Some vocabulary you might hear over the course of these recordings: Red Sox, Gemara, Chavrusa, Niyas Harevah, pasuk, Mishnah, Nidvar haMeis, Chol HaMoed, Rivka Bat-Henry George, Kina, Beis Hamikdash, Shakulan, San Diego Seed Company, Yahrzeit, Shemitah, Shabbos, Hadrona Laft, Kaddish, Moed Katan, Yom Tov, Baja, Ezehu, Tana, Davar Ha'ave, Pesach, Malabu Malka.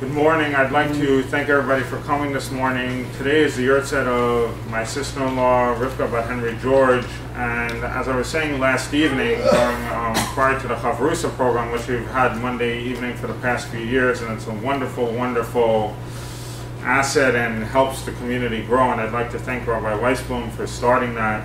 Good morning. I'd like to thank everybody for coming this morning. Today is the yahrzeit of my sister-in-law, Rivka Bat-Henry George. And as I was saying last evening, during, prior to the Chavrusa program, which we've had Monday evening for the past few years, and it's a wonderful, wonderful asset and helps the community grow. And I'd like to thank Rabbi Weisblum for starting that.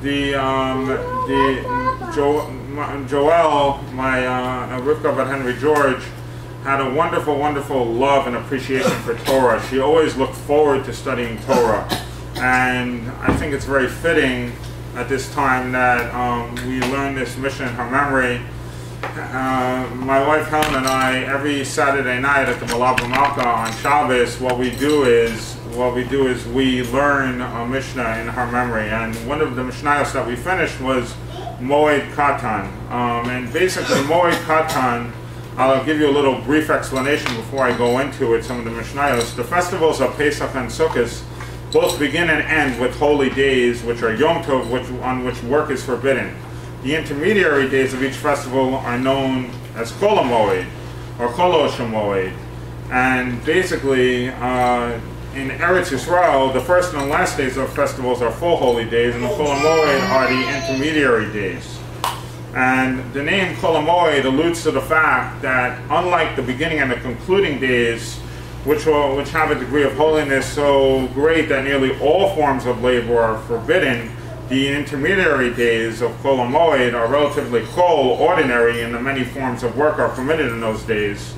Rivka Bat-Henry George had a wonderful, wonderful love and appreciation for Torah. She always looked forward to studying Torah. And I think it's very fitting at this time that we learn this Mishnah in her memory. My wife Helen and I, every Saturday night at the Malabu Malka on Shabbos, what we do is we learn a Mishnah in her memory. And one of the Mishnayos that we finished was Moed Katan. And basically Moed Katan, I'll give you a little brief explanation before I go into it, some of the Mishnayos. The festivals of Pesach and Sukkot both begin and end with holy days, which are Yom Tov, on which work is forbidden. The intermediary days of each festival are known as Chol HaMoed or Chol HaMoed. And basically, in Eretz Yisrael, the first and last days of festivals are full holy days, and the Chol HaMoed are the intermediary days. And the name Chol HaMoed alludes to the fact that, unlike the beginning and the concluding days, which have a degree of holiness so great that nearly all forms of labor are forbidden, the intermediary days of Chol HaMoed are relatively ordinary, and the many forms of work are permitted in those days.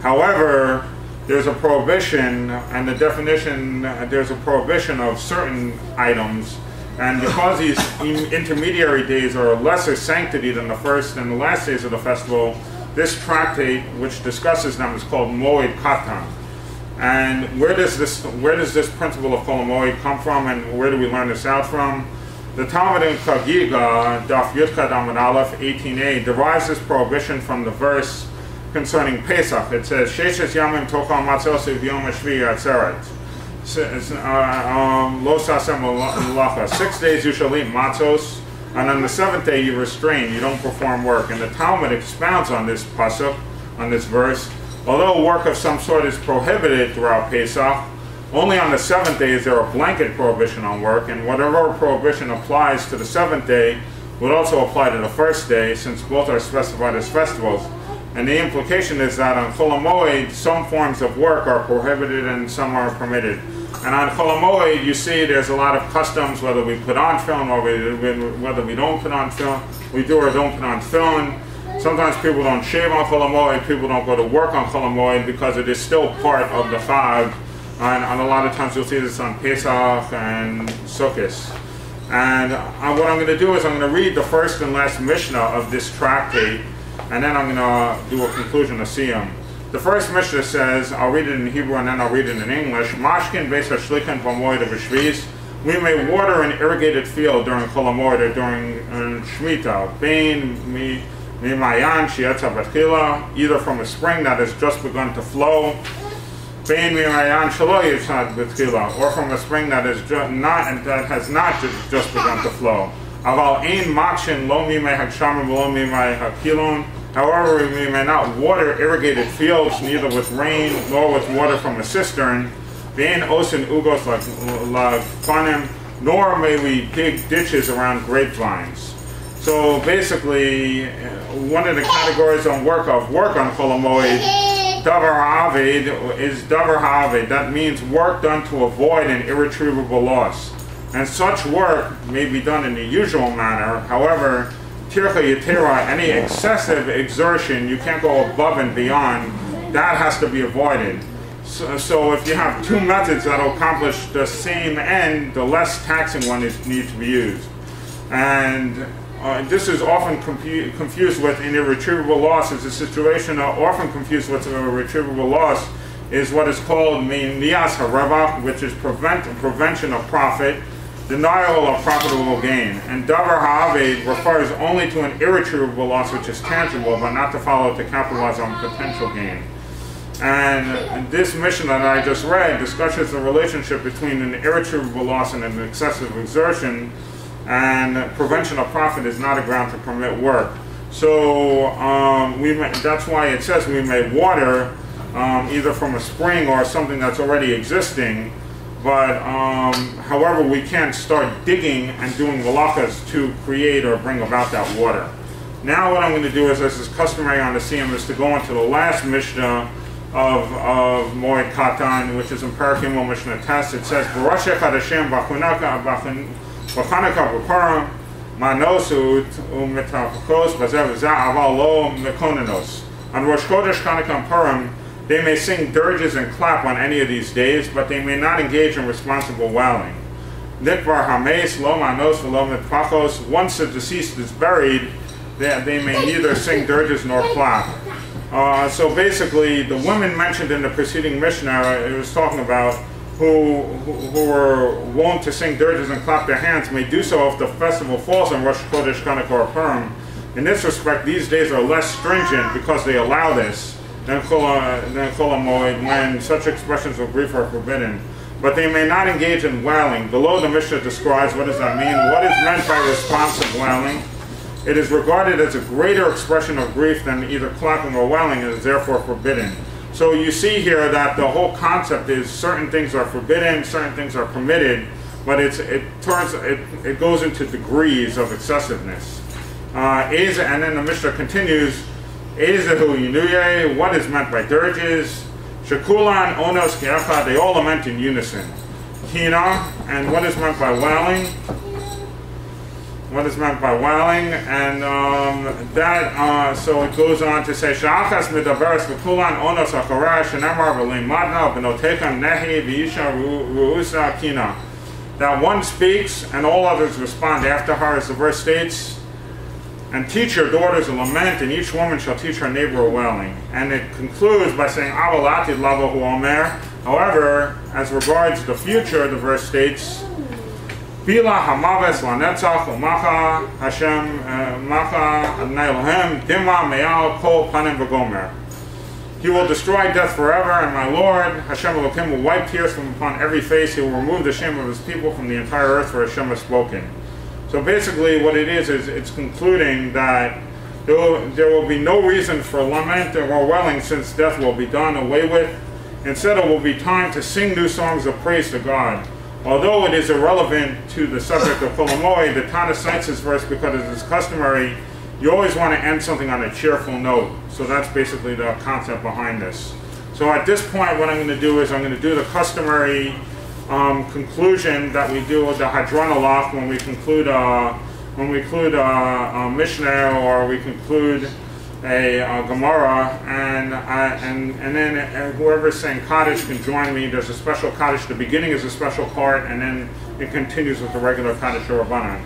However, there's a prohibition, and the definition, there's a prohibition of certain items, and because these intermediary days are a lesser sanctity than the first and the last days of the festival, this tractate, which discusses them, is called Moed Katan. And where does this principle of Chol HaMoed come from, and where do we learn this out from? The Talmud in Chagiga, Daf Yudchet Amud Aleph 18a, derives this prohibition from the verse concerning Pesach. It says, "Sheshes yamim tochal matzos u'v'yom hashvi'i atzeret, lo tasem melacha." 6 days you shall eat matzos, and on the seventh day you restrain, you don't perform work. And the Talmud expounds on this pasuk, on this verse. Although work of some sort is prohibited throughout Pesach, only on the seventh day is there a blanket prohibition on work, and whatever prohibition applies to the seventh day would also apply to the first day, since both are specified as festivals. And the implication is that on Chol HaMoed, some forms of work are prohibited and some are permitted. And on Chol HaMoed, you see there's a lot of customs, whether we put on film or whether we don't put on film, we do or don't put on film. Sometimes people don't shave on Chol HaMoed, people don't go to work on Chol HaMoed because it is still part of the Chag. And a lot of times you'll see this on Pesach and Sukkot. And what I'm going to do is I'm going to read the first and last Mishnah of this tractate, and then I'm going to do a conclusion of Siyum. The first Mishnah says, I'll read it in Hebrew and then I'll read it in English. Mashkin beis hashlikin b'moed ha'shvi'is. We may water an irrigated field during Chol HaMoed or during Shemitah. Bein mimayan sheyatza b'tchila, either from a spring that has just begun to flow, or from a spring that has not just begun to flow. However, we may not water irrigated fields, neither with rain nor with water from a cistern, nor may we dig ditches around grapevines. So basically, one of the categories on work on Chol HaMoed, Davar Haved, is Davar Ha'ave. That means work done to avoid an irretrievable loss. And such work may be done in the usual manner. However, Kira yetera, any excessive exertion, you can't go above and beyond, that has to be avoided. So if you have two methods that will accomplish the same end, the less taxing one needs to be used. And this is often confused with an irretrievable loss. It's a situation often confused with an irretrievable loss is what is called Niyas Harevah, which is prevention of profit, denial of profitable gain. And Davar Ha'ave refers only to an irretrievable loss which is tangible, but not to follow to capitalize on potential gain. And this Mishnah that I just read discusses the relationship between an irretrievable loss and an excessive exertion, and prevention of profit is not a ground to permit work. So that's why it says we may water either from a spring or something that's already existing. But however, we can start digging and doing melakas to create or bring about that water. Now what I'm going to do is, as is customary on the Siyum, is to go into the last Mishnah of Moed Katan, which is in Parahimu Mishnah Test. It says, Barashech Hashem v'chanaka v'para manos u'mitavkos v'zeh v'zeh aval lo mekonenos. On Rosh Chodesh, Chanukah, and Purim, they may sing dirges and clap on any of these days, but they may not engage in responsible wailing. Nidvar haMeis lo manos v'lo mitpachos. Once the deceased is buried, they may neither sing dirges nor clap. So basically, the women mentioned in the preceding Mishnah, it was talking about who were wont to sing dirges and clap their hands may do so if the festival falls on Rosh Chodesh, Chanukah, or Purim. In this respect, these days are less stringent because they allow this than Chol HaMoed, when such expressions of grief are forbidden. But they may not engage in wailing. Below, the Mishnah describes what does that mean. What is meant by responsive wailing? It is regarded as a greater expression of grief than either clapping or wailing, and is therefore forbidden. So you see here that the whole concept is certain things are forbidden, certain things are permitted, but it goes into degrees of excessiveness. And then the Mishnah continues, Ezehu Yenuyeh, what is meant by dirges? Shakulan, Onos, Kira, they all lament in unison. Kina, and what is meant by wailing? And so it goes on to say, Sha'achas midaveres v'kulan onos ha'chorah shenemar v'leimadna v'notekan nehi v'yisha ru'usa kina. That one speaks and all others respond after her, as the verse states, and teach your daughters a lament, and each woman shall teach her neighbor a wailing. And it concludes by saying, Avalati lavahu omer. However, as regards the future, the verse states, Bila hamaves lanetzach umacha Hashem macha adnai Elohim dima me'al kol panim v'gomer. He will destroy death forever, and my Lord Hashem Elohim will wipe tears from upon every face. He will remove the shame of his people from the entire earth, for Hashem has spoken. So basically, what it is it's concluding that there will be no reason for lament or wailing, since death will be done away with. Instead, it will be time to sing new songs of praise to God. Although it is irrelevant to the subject of Chol HaMoed, the Tana cites this verse because it is customary. You always want to end something on a cheerful note. So that's basically the concept behind this. So at this point, what I'm going to do is I'm going to do the customary conclusion that we do with the Hadrona Laft when we conclude a Mishnah, or we conclude a Gemara, and then whoever's saying Kaddish can join me. There's a special Kaddish. The beginning is a special part, and then it continues with the regular Kaddish Rabbanan.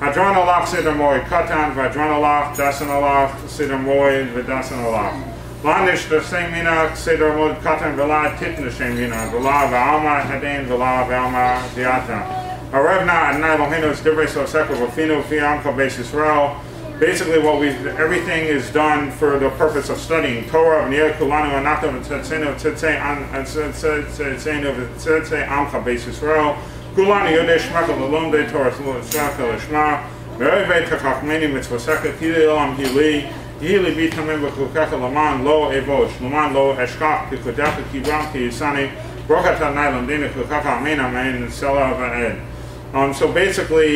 Hadrona Laft Siddur Moed Katan V'Hadrona Laft Dasana Laft Siddur Moed V'Dasana Laft. Lanish the Semina, Sedor Mod Katan Vela Titna Shemina, Vela Valma Hadain Vela Valma Diata. Arevna and Nilohinos Divreso Sekavofino Fiamka Base Israel. Basically, everything is done for the purpose of studying Torah, Nia Kulanu Anata Vitseno Titse and Titse Amka Base Israel. Kulani Yodesh Maka Lomde Torah Shma, Mereve Kakakmeni Mitzvoseka Kilam Hili. So basically,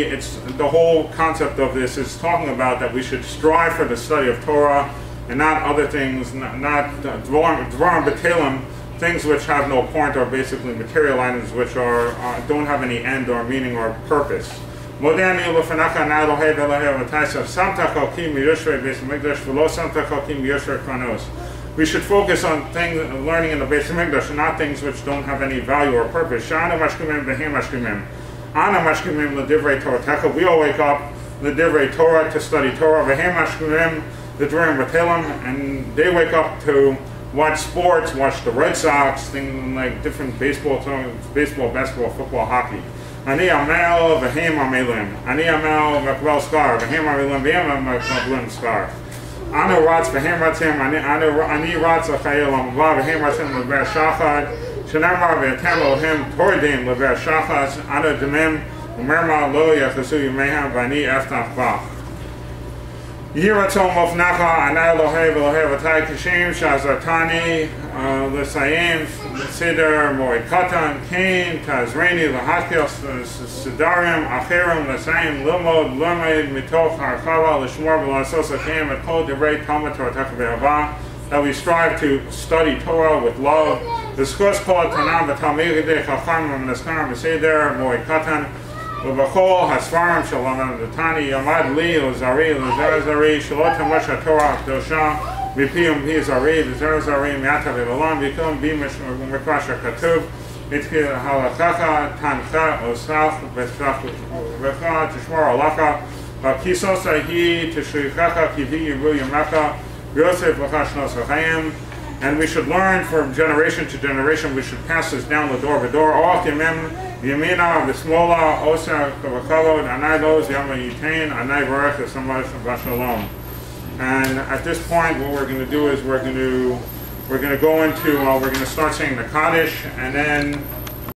it's the whole concept of this is talking about that we should strive for the study of Torah and not other things, not dvarim b'telim, things which have no point, or basically material items which are don't have any end or meaning or purpose. We should focus on things, learning in the Beis Hamikdash, and not things which don't have any value or purpose. We all wake up l'divrei Torah to study Torah, and they wake up to watch sports, watch the Red Sox, things like different baseball, basketball, football, hockey. Ani amel v'hem amelim. Ani amel v'kvel skar. V'hem amelim v'hem v'kvelim skar. Anu ratz v'hem ratzim. Ani ratz v'chayel amavah v'hem ratzim l'ver shachad. Shenamar v'etem l'hem tordim l'ver shachad. Anu demim v'merma lo yachasu yimeham v'ani eftach v'ach. Yiratzom of Nacha Anai Lohe Velohe Vatai Kashim Shazatani L'Sayim Siddur Moed Katan Kain Tazreni L'Hatkil Sidarim Achirim L'Sayim L'Mod L'Med Mitoch Harchava L'Shmor V'Lasos Akim at Kol Devrei Talmud Torah Tachve'ava, that we strive to study Torah with love. Discuss Kol Tanam V'Talmidei Chacham V'Meskar V'Siddur Moed Katan L'Vachol Hasvarim Shalom V'Tani Yamad Li L'Zari L'Zari Shalot HaMasha Torah HaKdosha V'piyum Pizari, V'zari Miatav V'Olam V'kum B'mish M'Krasha Katub V'tkir Halakaka Tancha Osaf V'Cha Tishmar Alaka V'kisos Ahi Tishrichaka Kivi Yamaka Yosef V'chashnos V'chayim. And we should learn from generation to generation. We should pass this down the door. V'dor Oth Yemim Yemina V'smola Osa V'chalod Anai Loz Yama Yitain Anai Varech V'samash V'shalom. And at this point, what we're going to do is we're going to start saying the Kaddish, and then